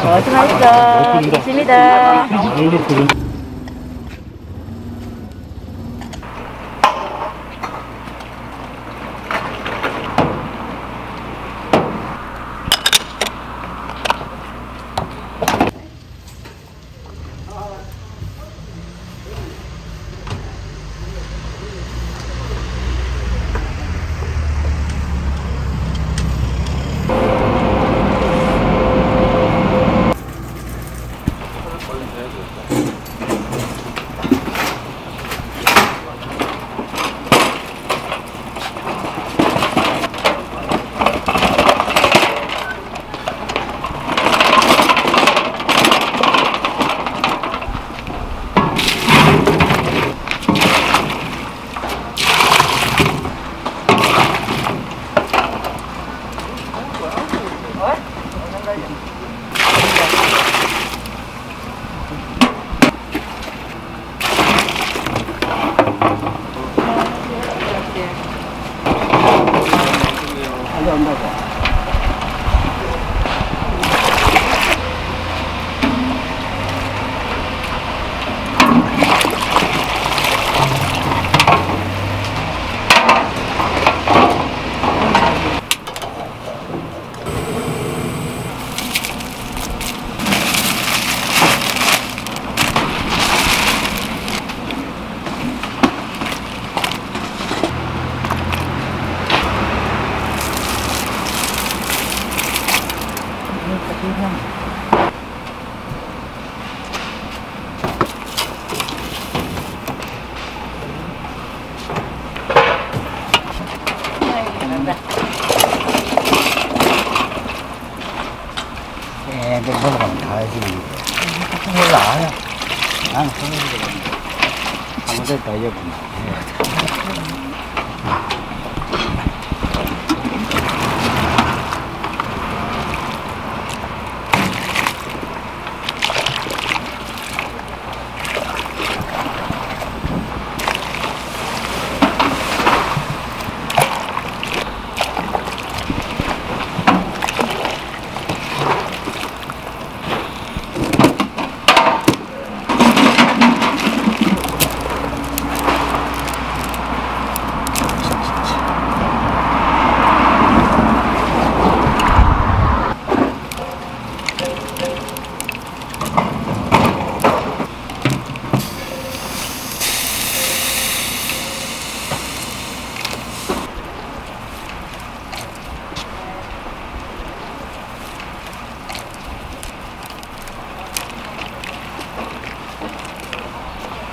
고맙습니다. 고맙습니다.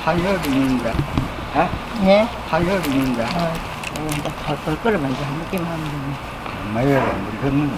방열분입니다. 아? 네. 방열분입니다. 아, 이제 벌벌 끓으면 이제 한 느낌 하면 되네. 마요를 안 끓는 거.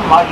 我这个。